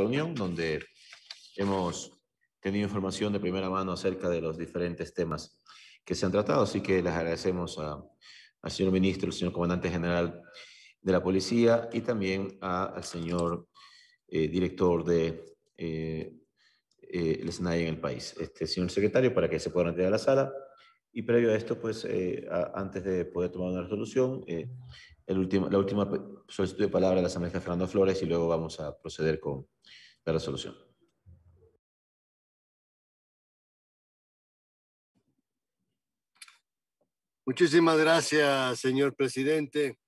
reunión donde hemos tenido información de primera mano acerca de los diferentes temas que se han tratado. Así que les agradecemos al señor ministro, al señor comandante general de la policía y también al señor director de el SNAI en el país, señor secretario, para que se pueda retirar a la sala. Y previo a esto, pues, antes de poder tomar una resolución, la última solicitud de palabra de la asambleísta Fernando Flores y luego vamos a proceder con la resolución. Muchísimas gracias, señor presidente.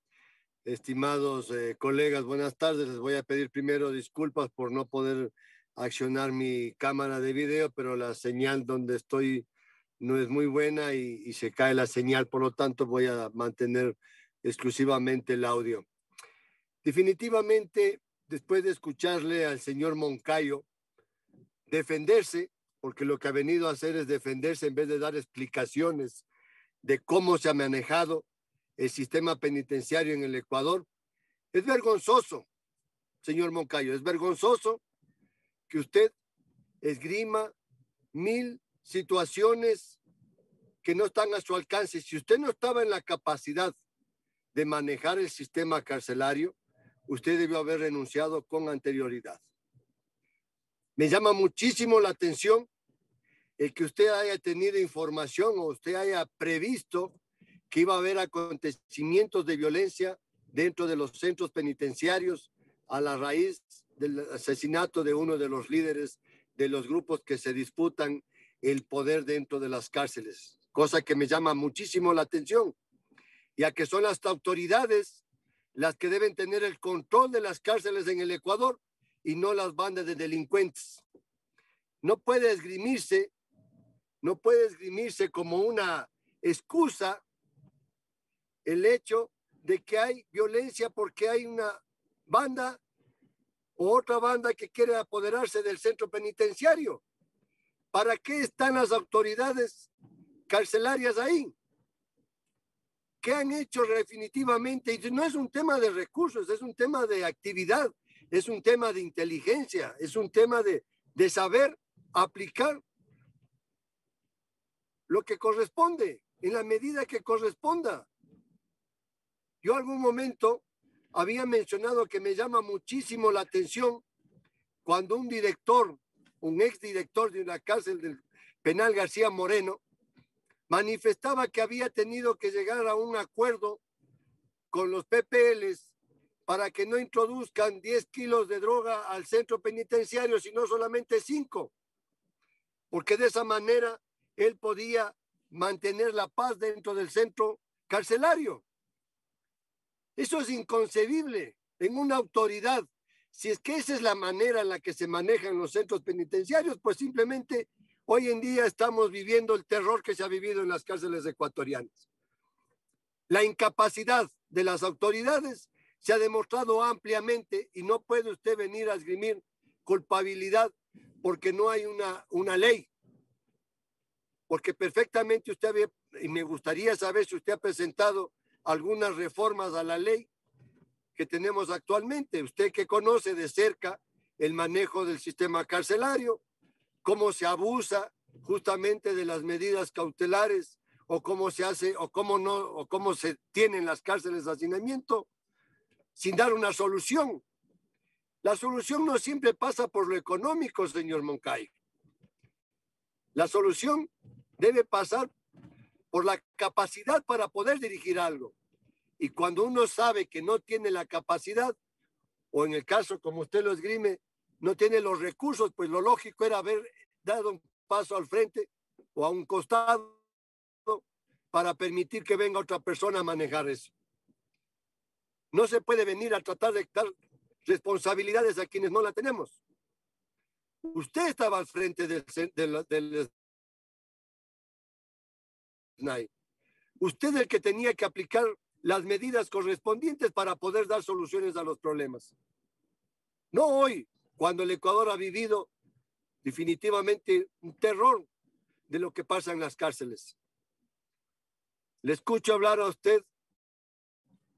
Estimados colegas, buenas tardes. Les voy a pedir primero disculpas por no poder accionar mi cámara de video, pero la señal donde estoy no es muy buena y se cae la señal, por lo tanto voy a mantener exclusivamente el audio. Definitivamente, después de escucharle al señor Moncayo defenderse, porque lo que ha venido a hacer es defenderse en vez de dar explicaciones de cómo se ha manejado el sistema penitenciario en el Ecuador. Es vergonzoso, señor Moncayo, es vergonzoso que usted esgrima 1000 situaciones que no están a su alcance. Si usted no estaba en la capacidad de manejar el sistema carcelario, usted debió haber renunciado con anterioridad. Me llama muchísimo la atención el que usted haya tenido información o usted haya previsto que iba a haber acontecimientos de violencia dentro de los centros penitenciarios a la raíz del asesinato de uno de los líderes de los grupos que se disputan el poder dentro de las cárceles, cosa que me llama muchísimo la atención, ya que son las autoridades las que deben tener el control de las cárceles en el Ecuador y no las bandas de delincuentes. No puede esgrimirse como una excusa el hecho de que hay violencia porque hay una banda o otra banda que quiere apoderarse del centro penitenciario. ¿Para qué están las autoridades carcelarias ahí? ¿Qué han hecho definitivamente? Y no es un tema de recursos, es un tema de actividad, es un tema de inteligencia, es un tema de saber aplicar lo que corresponde, en la medida que corresponda. Yo algún momento había mencionado que me llama muchísimo la atención cuando un director, un exdirector de una cárcel del penal García Moreno, manifestaba que había tenido que llegar a un acuerdo con los PPLs para que no introduzcan 10 kilos de droga al centro penitenciario, sino solamente 5, porque de esa manera él podía mantener la paz dentro del centro carcelario. Eso es inconcebible en una autoridad. Si es que esa es la manera en la que se manejan los centros penitenciarios, pues simplemente hoy en día estamos viviendo el terror que se ha vivido en las cárceles ecuatorianas. La incapacidad de las autoridades se ha demostrado ampliamente y no puede usted venir a esgrimir culpabilidad porque no hay una ley. Porque perfectamente usted había, y me gustaría saber si usted ha presentado algunas reformas a la ley que tenemos actualmente. Usted que conoce de cerca el manejo del sistema carcelario, cómo se abusa justamente de las medidas cautelares o cómo se hace o cómo no o cómo se tienen las cárceles de hacinamiento sin dar una solución. La solución no siempre pasa por lo económico, señor Moncayo. La solución debe pasar por la capacidad para poder dirigir algo. Y cuando uno sabe que no tiene la capacidad, o en el caso como usted lo esgrime, no tiene los recursos, pues lo lógico era haber dado un paso al frente o a un costado para permitir que venga otra persona a manejar eso. No se puede venir a tratar de dar responsabilidades a quienes no la tenemos. Usted estaba al frente del SNAI. Usted es el que tenía que aplicar las medidas correspondientes para poder dar soluciones a los problemas. No hoy, cuando el Ecuador ha vivido definitivamente un terror de lo que pasa en las cárceles. Le escucho hablar a usted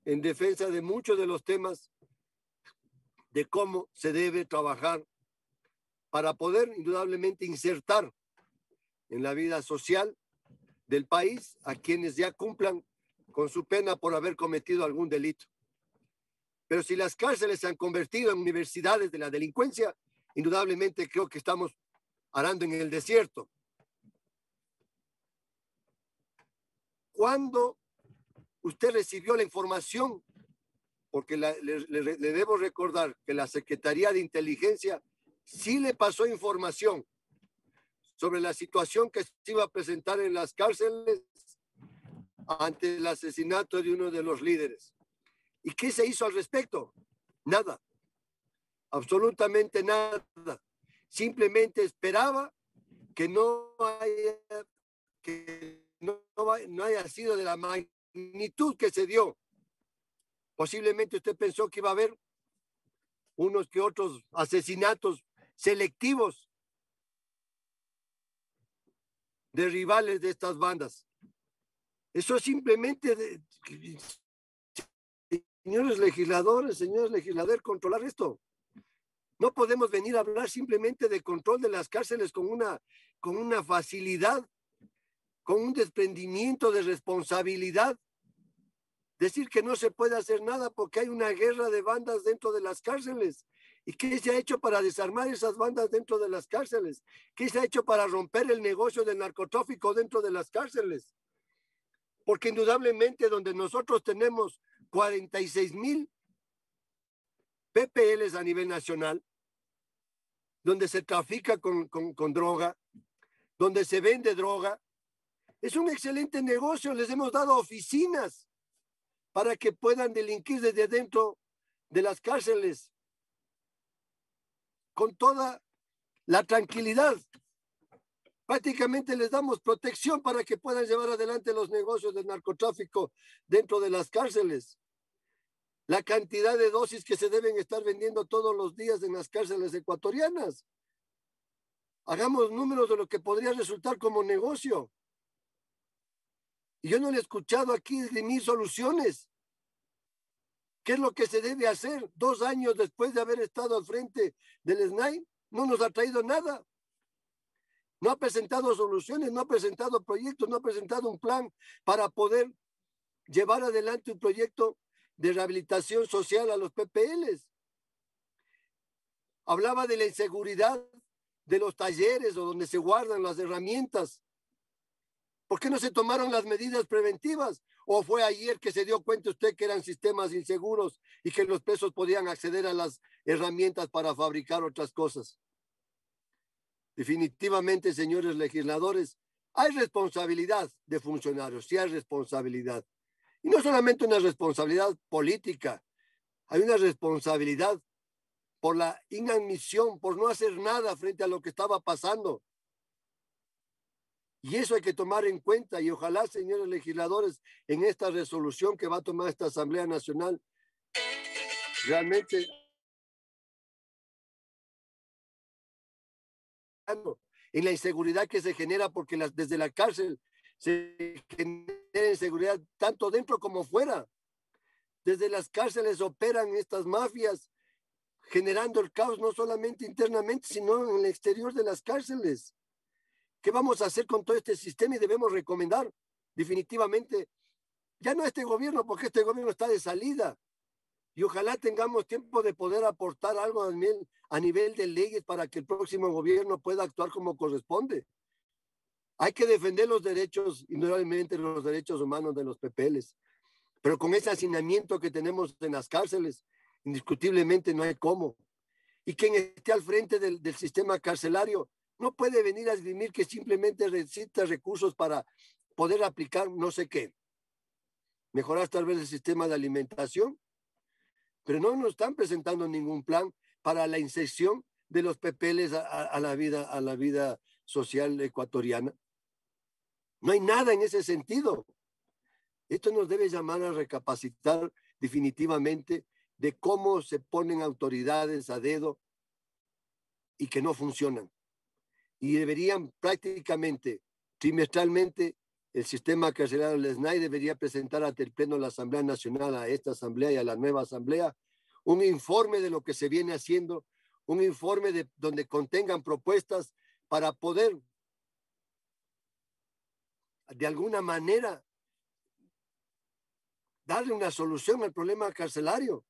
en defensa de muchos de los temas de cómo se debe trabajar para poder indudablemente insertar en la vida social del país a quienes ya cumplan con su pena por haber cometido algún delito. Pero si las cárceles se han convertido en universidades de la delincuencia, indudablemente creo que estamos arando en el desierto. ¿Cuándo usted recibió la información? Porque le debo recordar que la Secretaría de Inteligencia sí le pasó información sobre la situación que se iba a presentar en las cárceles ante el asesinato de uno de los líderes. ¿Y qué se hizo al respecto? Nada. Absolutamente nada. Simplemente esperaba que no haya sido de la magnitud que se dio. Posiblemente usted pensó que iba a haber unos que otros asesinatos selectivos de rivales de estas bandas. Eso simplemente... Señores legisladores, controlar esto. No podemos venir a hablar simplemente de control de las cárceles con una facilidad, con un desprendimiento de responsabilidad. Decir que no se puede hacer nada porque hay una guerra de bandas dentro de las cárceles. ¿Y qué se ha hecho para desarmar esas bandas dentro de las cárceles? ¿Qué se ha hecho para romper el negocio del narcotráfico dentro de las cárceles? Porque indudablemente donde nosotros tenemos 46,000 PPLs a nivel nacional, donde se trafica con droga, donde se vende droga. Es un excelente negocio. Les hemos dado oficinas para que puedan delinquir desde dentro de las cárceles con toda la tranquilidad. Prácticamente les damos protección para que puedan llevar adelante los negocios del narcotráfico dentro de las cárceles. La cantidad de dosis que se deben estar vendiendo todos los días en las cárceles ecuatorianas. Hagamos números de lo que podría resultar como negocio. Y yo no le he escuchado aquí ni soluciones. ¿Qué es lo que se debe hacer? 2 años después de haber estado al frente del SNAI, no nos ha traído nada. No ha presentado soluciones, no ha presentado proyectos, no ha presentado un plan para poder llevar adelante un proyecto de rehabilitación social a los PPLs. Hablaba de la inseguridad de los talleres o donde se guardan las herramientas. ¿Por qué no se tomaron las medidas preventivas? ¿O fue ayer que se dio cuenta usted que eran sistemas inseguros y que los presos podían acceder a las herramientas para fabricar otras cosas? Definitivamente, señores legisladores, hay responsabilidad de funcionarios, sí hay responsabilidad. Y no solamente una responsabilidad política, hay una responsabilidad por la inadmisión, por no hacer nada frente a lo que estaba pasando. Y eso hay que tomar en cuenta y ojalá, señores legisladores, en esta resolución que va a tomar esta Asamblea Nacional, realmente... en la inseguridad que se genera porque desde la cárcel se genera inseguridad tanto dentro como fuera. Desde las cárceles operan estas mafias generando el caos no solamente internamente sino en el exterior de las cárceles. ¿Qué vamos a hacer con todo este sistema? Y debemos recomendar definitivamente ya no a este gobierno porque este gobierno está de salida. Y ojalá tengamos tiempo de poder aportar algo a nivel de leyes para que el próximo gobierno pueda actuar como corresponde. Hay que defender los derechos, indudablemente los derechos humanos de los PPLs, pero con ese hacinamiento que tenemos en las cárceles, indiscutiblemente no hay cómo. Y quien esté al frente del sistema carcelario no puede venir a esgrimir que simplemente necesita recursos para poder aplicar no sé qué. Mejorar tal vez el sistema de alimentación, pero no nos están presentando ningún plan para la inserción de los PPLs a la vida social ecuatoriana. No hay nada en ese sentido. Esto nos debe llamar a recapacitar definitivamente de cómo se ponen autoridades a dedo y que no funcionan. Y deberían prácticamente, trimestralmente, el sistema carcelario del SNAI debería presentar ante el Pleno de la Asamblea Nacional, a esta Asamblea y a la nueva Asamblea, un informe de lo que se viene haciendo, un informe donde contengan propuestas para poder, de alguna manera, darle una solución al problema carcelario.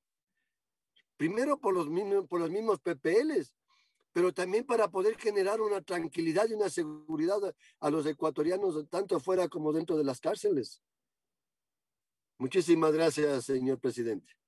Primero por los mismos PPLs, pero también para poder generar una tranquilidad y una seguridad a los ecuatorianos, tanto fuera como dentro de las cárceles. Muchísimas gracias, señor presidente.